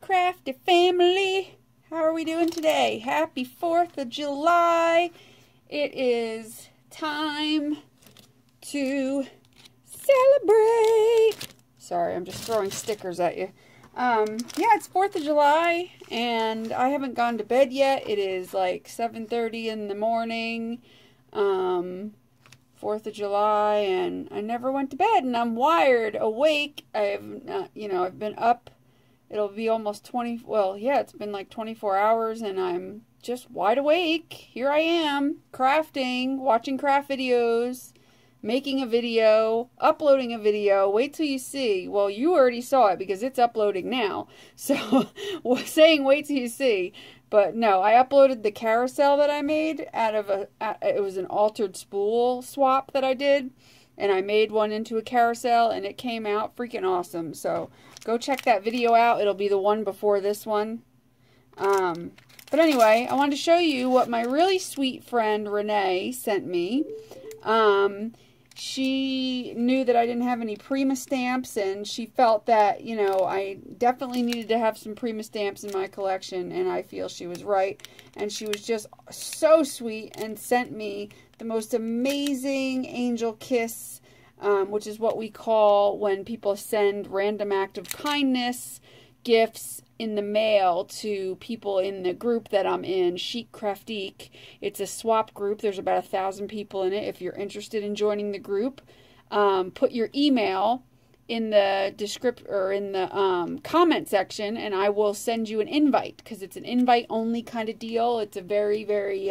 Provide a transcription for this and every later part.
Crafty family, how are we doing today? Happy 4th of July. It is time to celebrate. Sorry, I'm just throwing stickers at you. Yeah, it's 4th of July and I haven't gone to bed yet. It is like 7:30 in the morning. 4th of July, and I never went to bed, and I'm wired awake. I've been up. It'll be almost 20, well, yeah, it's been like 24 hours, and I'm just wide awake. Here I am, crafting, watching craft videos, making a video, uploading a video. Wait till you see. Well, you already saw it because it's uploading now. So, saying wait till you see. But no, I uploaded the carousel that I made out of it was an altered spool swap that I did. And I made one into a carousel, and it came out freaking awesome. So go check that video out. It'll be the one before this one. But anyway, I wanted to show you what my really sweet friend Renee sent me. She knew that I didn't have any Prima stamps, and she felt that, you know, I definitely needed to have some Prima stamps in my collection, and I feel she was right. And she was just so sweet and sent me the most amazing angel kiss, which is what we call when people send random act of kindness gifts in the mail to people in the group that I'm in, Chic Craftique. It's a swap group. There's about 1,000 people in it. If you're interested in joining the group, put your email in the comment section, and I will send you an invite, because it's an invite-only kind of deal. It's a very, very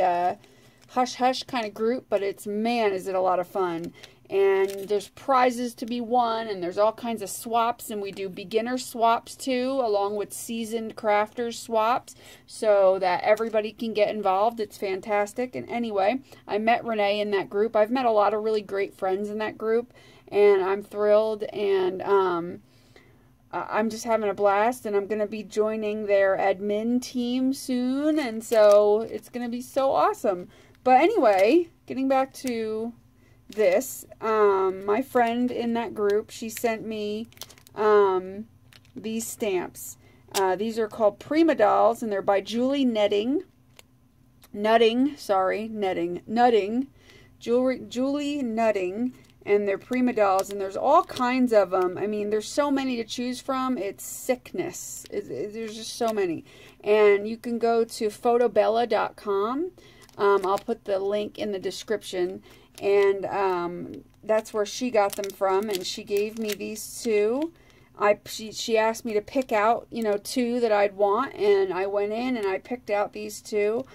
hush-hush kind of group, but it's, man, is it a lot of fun. And there's prizes to be won, and there's all kinds of swaps, and we do beginner swaps too, along with seasoned crafters swaps, so that everybody can get involved. It's fantastic. And anyway, I met Renee in that group. I've met a lot of really great friends in that group, and I'm thrilled, and I'm just having a blast, and I'm going to be joining their admin team soon, and so it's going to be so awesome. But anyway, getting back to this, my friend in that group, she sent me these stamps. These are called Prima Dolls, and they're by Julie Julie Nutting, and they're Prima Dolls, and there's all kinds of them. I mean, there's so many to choose from. It's sickness. There's just so many. And you can go to photobella.com. I'll put the link in the description, and that's where she got them from, and she gave me these two. She asked me to pick out, you know, two that I'd want, and I went in and I picked out these two.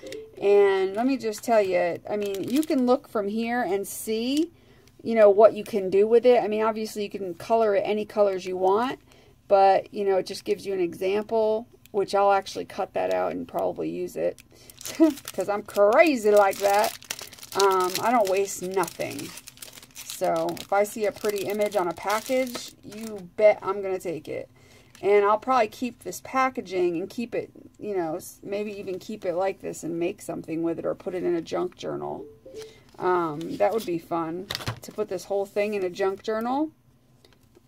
And let me just tell you, I mean, you can look from here and see, you know, what you can do with it. I mean, obviously you can color it any colors you want, but, you know, it just gives you an example, which I'll actually cut that out and probably use it because I'm crazy like that. I don't waste nothing. So if I see a pretty image on a package, you bet I'm going to take it. And I'll probably keep this packaging and keep it, you know, maybe even keep it like this and make something with it, or put it in a junk journal. That would be fun, to put this whole thing in a junk journal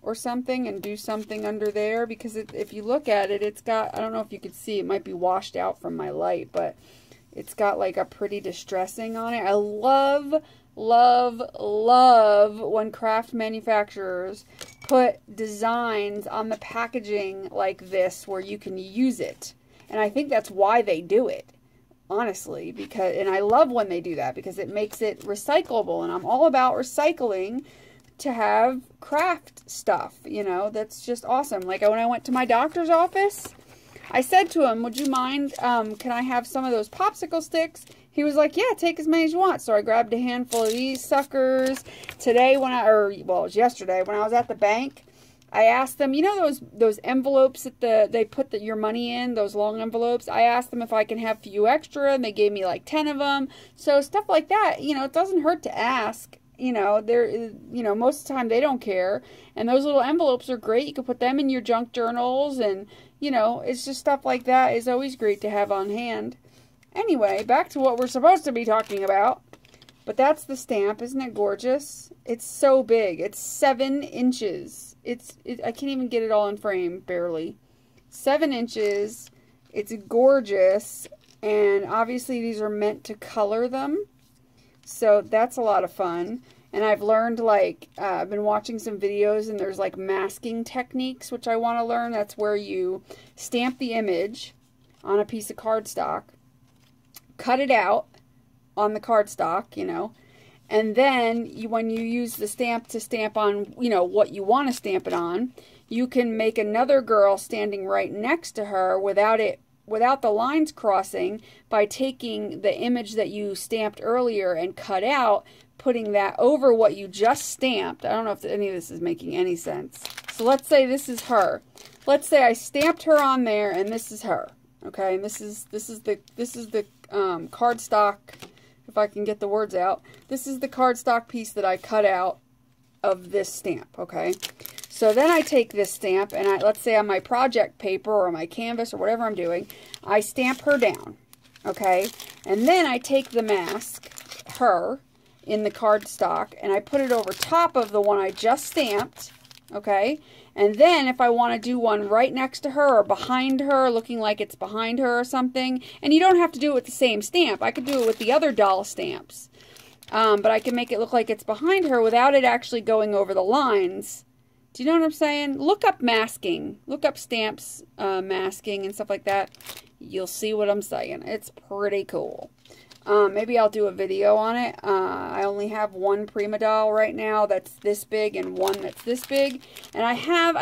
or something and do something under there, because if you look at it, it's got, I don't know if you could see, it might be washed out from my light, but it's got like a pretty distressing on it. I love, love, love when craft manufacturers put designs on the packaging like this where you can use it. And I think that's why they do it, honestly, because, and I love when they do that, because it makes it recyclable, and I'm all about recycling to have craft stuff, you know. That's just awesome. Like when I went to my doctor's office, I said to him, would you mind, can I have some of those popsicle sticks? He was like, yeah, take as many as you want. So I grabbed a handful of these suckers. Today when I, or well, it was yesterday, when I was at the bank, I asked them, you know those envelopes that they put your money in, those long envelopes? I asked them if I can have a few extra, and they gave me like 10 of them. So stuff like that, you know, it doesn't hurt to ask. You know, most of the time they don't care. And those little envelopes are great. You can put them in your junk journals, and, you know, it's just stuff like that is always great to have on hand. Anyway, back to what we're supposed to be talking about. But that's the stamp. Isn't it gorgeous? It's so big. It's 7 inches. I can't even get it all in frame, barely. 7 inches. It's gorgeous, and obviously these are meant to color them, so that's a lot of fun. And I've learned, like, I've been watching some videos, and there's like masking techniques, which I want to learn. That's where you stamp the image on a piece of cardstock, cut it out on the cardstock, you know, and then you, when you use the stamp to stamp on, you know, what you want to stamp it on, you can make another girl standing right next to her without the lines crossing by taking the image that you stamped earlier and cut out, putting that over what you just stamped. I don't know if any of this is making any sense. So let's say this is her. Let's say I stamped her on there, and this is her. Okay, and this is the cardstock. If I can get the words out, this is the cardstock piece that I cut out of this stamp. Okay, so then I take this stamp and I, let's say on my project paper or my canvas or whatever I'm doing, I stamp her down. Okay, and then I take the mask, her, in the cardstock, and I put it over top of the one I just stamped. Okay, and then if I want to do one right next to her or behind her, looking like it's behind her or something, and you don't have to do it with the same stamp. I could do it with the other doll stamps, but I can make it look like it's behind her without it actually going over the lines. Do you know what I'm saying? Look up masking. Look up stamps, masking and stuff like that. You'll see what I'm saying. It's pretty cool. Maybe I'll do a video on it. I only have one Prima Doll right now that's this big and one that's this big. And I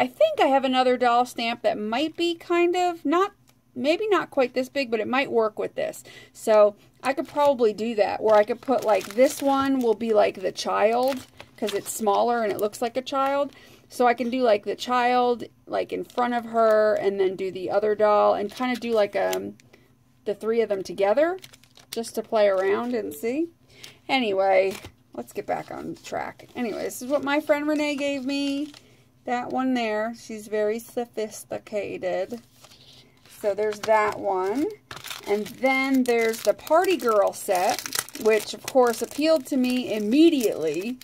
think I have another doll stamp that might be kind of not, maybe not quite this big, but it might work with this. So I could probably do that, where I could put, like, this one will be like the child because it's smaller and it looks like a child. So I can do like the child, like in front of her, and then do the other doll and kind of do like the three of them together, just to play around and see. Anyway, let's get back on track. Anyway, this is what my friend Renee gave me. That one there. She's very sophisticated. So there's that one. And then there's the Party Girl set, which of course appealed to me immediately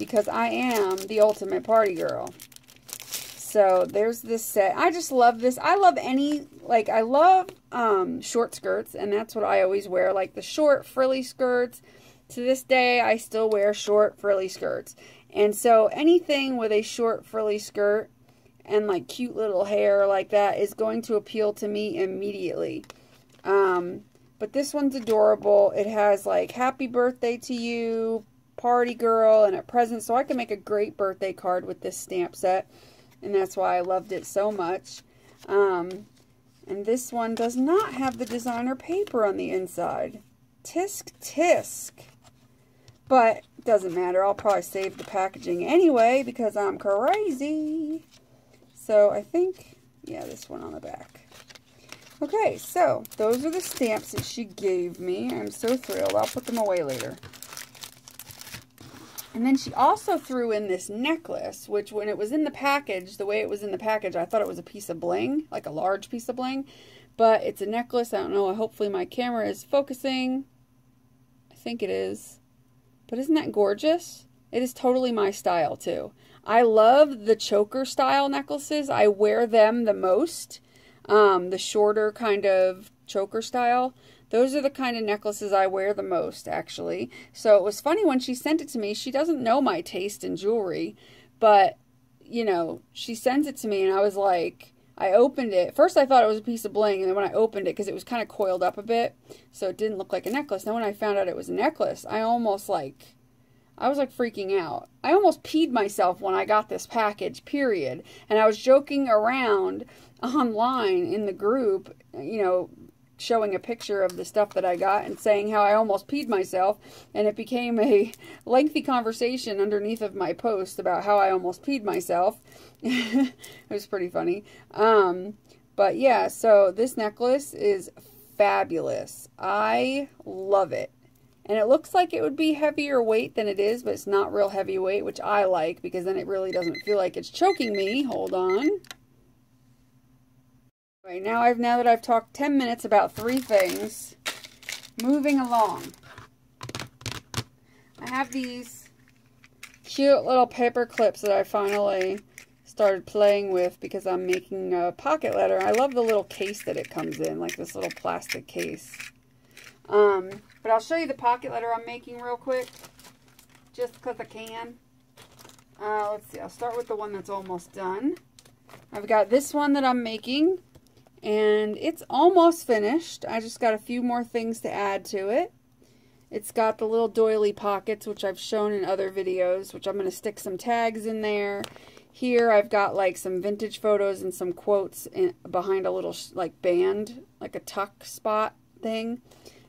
because I am the ultimate party girl. So there's this set. I just love this. I love any, like, I love short skirts, and that's what I always wear, like the short frilly skirts. To this day, I still wear short frilly skirts. And so anything with a short frilly skirt and like cute little hair like that is going to appeal to me immediately. But this one's adorable. It has like happy birthday to you, party girl, and a present. So I can make a great birthday card with this stamp set. And that's why I loved it so much. And this one does not have the designer paper on the inside. Tisk, tisk. But it doesn't matter. I'll probably save the packaging anyway because I'm crazy. So I think, yeah, this one on the back. Okay, so those are the stamps that she gave me. I'm so thrilled. I'll put them away later. And then she also threw in this necklace, which when it was in the package, the way it was in the package, I thought it was a piece of bling, like a large piece of bling. But it's a necklace. I don't know. Hopefully my camera is focusing. I think it is. But isn't that gorgeous? It is totally my style, too. I love the choker style necklaces. I wear them the most. The shorter kind of choker style. Those are the kind of necklaces I wear the most, actually. So it was funny when she sent it to me. She doesn't know my taste in jewelry, but, you know, she sends it to me, and I was like, I opened it. First, I thought it was a piece of bling, and then when I opened it, because it was kind of coiled up a bit, so it didn't look like a necklace. Then when I found out it was a necklace, I almost, like, I was, like, freaking out. I almost peed myself when I got this package, period. And I was joking around online in the group, you know, showing a picture of the stuff that I got and saying how I almost peed myself, and it became a lengthy conversation underneath of my post about how I almost peed myself. It was pretty funny. But yeah, so this necklace is fabulous. I love it. And it looks like it would be heavier weight than it is, but it's not real heavy weight, which I like because then it really doesn't feel like it's choking me. Hold on. Right, now that I've talked 10 minutes about three things, moving along. I have these cute little paper clips that I finally started playing with because I'm making a pocket letter. I love the little case that it comes in, like this little plastic case. But I'll show you the pocket letter I'm making real quick, just because I can. Let's see, I'll start with the one that's almost done. I've got this one that I'm making, and it's almost finished. I just got a few more things to add to it. It's got the little doily pockets, which I've shown in other videos, which I'm going to stick some tags in there. Here I've got like some vintage photos and some quotes behind a little like band, like a tuck spot thing.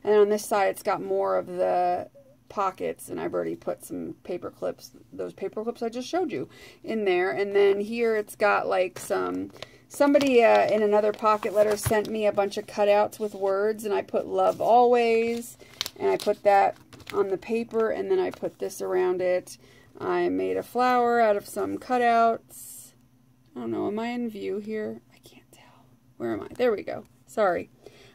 And on this side it's got more of the pockets, and I've already put some paper clips, those paper clips I just showed you, in there. And then here it's got like some, somebody in another pocket letter sent me a bunch of cutouts with words, and I put love always, and I put that on the paper, and then I put this around it. I made a flower out of some cutouts. I don't know, am I in view here? I can't tell. Where am I? There we go. Sorry.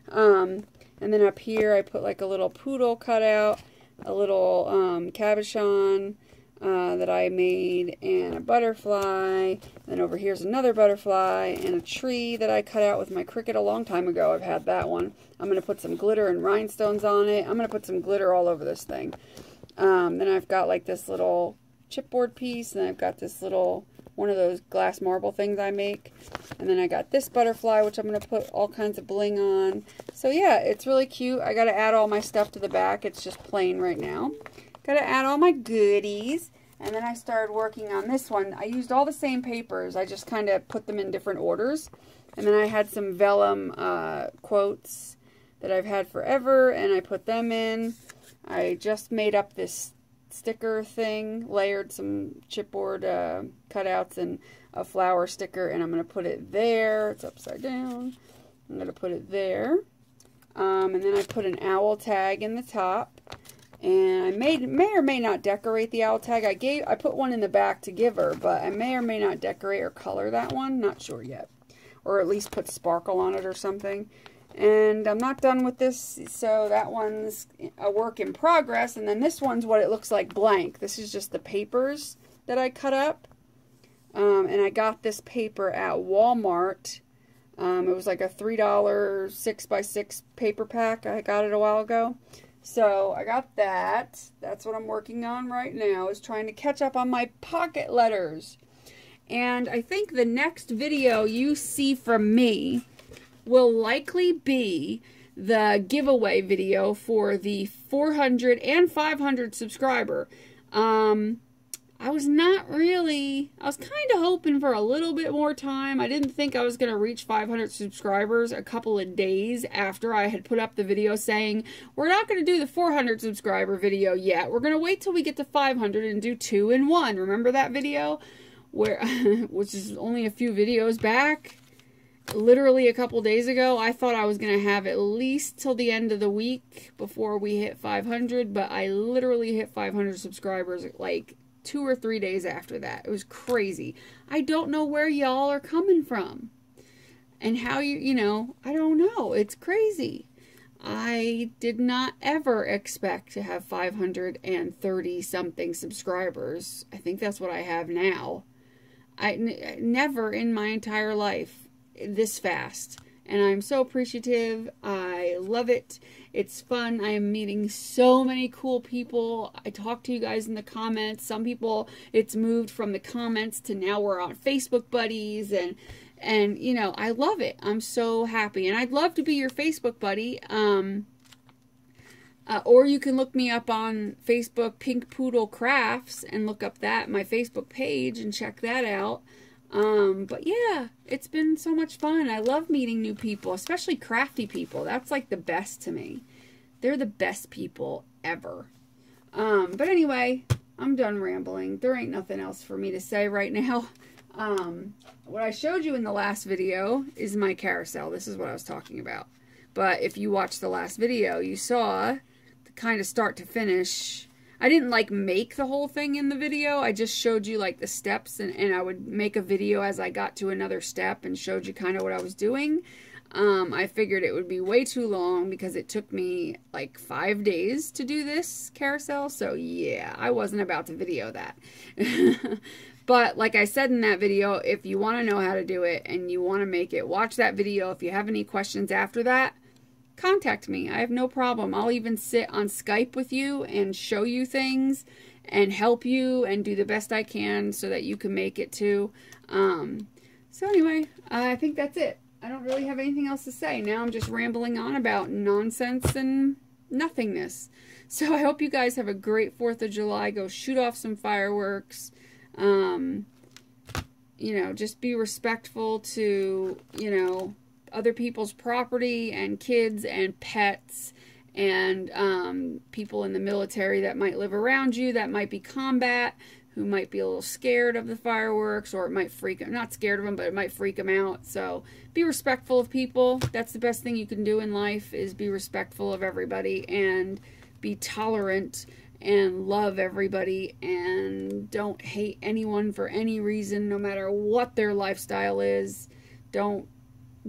And then up here I put like a little poodle cutout, a little cabochon that I made, and a butterfly. And then over here's another butterfly and a tree that I cut out with my Cricut a long time ago. I've had that one. I'm going to put some glitter and rhinestones on it. I'm going to put some glitter all over this thing. Then I've got like this little chipboard piece, and I've got this little one of those glass marble things I make. And then I got this butterfly, which I'm going to put all kinds of bling on. So yeah, it's really cute. I got to add all my stuff to the back. It's just plain right now. Got to add all my goodies. And then I started working on this one. I used all the same papers. I just kind of put them in different orders. And then I had some vellum quotes that I've had forever, and I put them in. I just made up this sticker thing, layered some chipboard cutouts and a flower sticker, and I'm going to put it there. It's upside down. I'm going to put it there. And then I put an owl tag in the top, and I may or may not decorate the owl tag. I put one in the back to give her, but I may or may not decorate or color that one. Not sure yet. Or at least put sparkle on it or something. And I'm not done with this, so that one's a work in progress. And then this one's what it looks like blank. This is just the papers that I cut up. And I got this paper at Walmart. It was like a $3 6x6 paper pack. I got it a while ago. So I got that. That's what I'm working on right now, is trying to catch up on my pocket letters. And I think the next video you see from me will likely be the giveaway video for the 400 and 500 subscriber. I was kind of hoping for a little bit more time. I didn't think I was going to reach 500 subscribers a couple of days after I had put up the video saying, we're not going to do the 400 subscriber video yet. We're going to wait till we get to 500 and do 2 in 1. Remember that video? Which is only a few videos back. Literally a couple days ago, I thought I was going to have at least till the end of the week before we hit 500, but I literally hit 500 subscribers like 2 or 3 days after that. It was crazy. I don't know where y'all are coming from and how you know, I don't know. It's crazy. I did not ever expect to have 530 something subscribers. I think that's what I have now. I never in my entire life this fast, and I'm so appreciative. I love it. It's fun. I am meeting so many cool people. I talk to you guys in the comments. Some people, it's moved from the comments to now we're on Facebook buddies, and you know, I love it. I'm so happy, and I'd love to be your Facebook buddy. Or you can look me up on Facebook, Pink Poodle Crafts, and look up my Facebook page and check that out. But yeah, it's been so much fun. I love meeting new people, especially crafty people. That's like the best to me. They're the best people ever. But anyway, I'm done rambling. There ain't nothing else for me to say right now. What I showed you in the last video is my carousel. This is what I was talking about. But if you watched the last video, you saw the kind of start to finish. I didn't like make the whole thing in the video. I just showed you like the steps, and I would make a video as I got to another step and showed you kind of what I was doing. I figured it would be way too long because it took me like 5 days to do this carousel. So yeah, I wasn't about to video that. But like I said in that video, if you want to know how to do it and you want to make it, watch that video. If you have any questions after that, contact me. I have no problem. I'll even sit on Skype with you and show you things and help you and do the best I can so that you can make it too. So anyway, I think that's it. I don't really have anything else to say. Now I'm just rambling on about nonsense and nothingness. So I hope you guys have a great 4th of July. Go shoot off some fireworks. You know, just be respectful to, you know, other people's property and kids and pets and people in the military that might live around you, that might be combat, who might be a little scared of the fireworks, or it might freak them, not scared of them, but it might freak them out. So be respectful of people. That's the best thing you can do in life, is be respectful of everybody and be tolerant and love everybody and don't hate anyone for any reason, no matter what their lifestyle is. Don't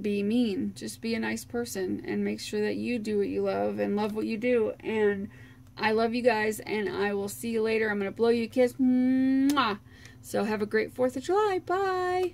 be mean. Just be a nice person and make sure that you do what you love and love what you do. And I love you guys, and I will see you later. I'm going to blow you a kiss. Mwah. So have a great 4th of July. Bye.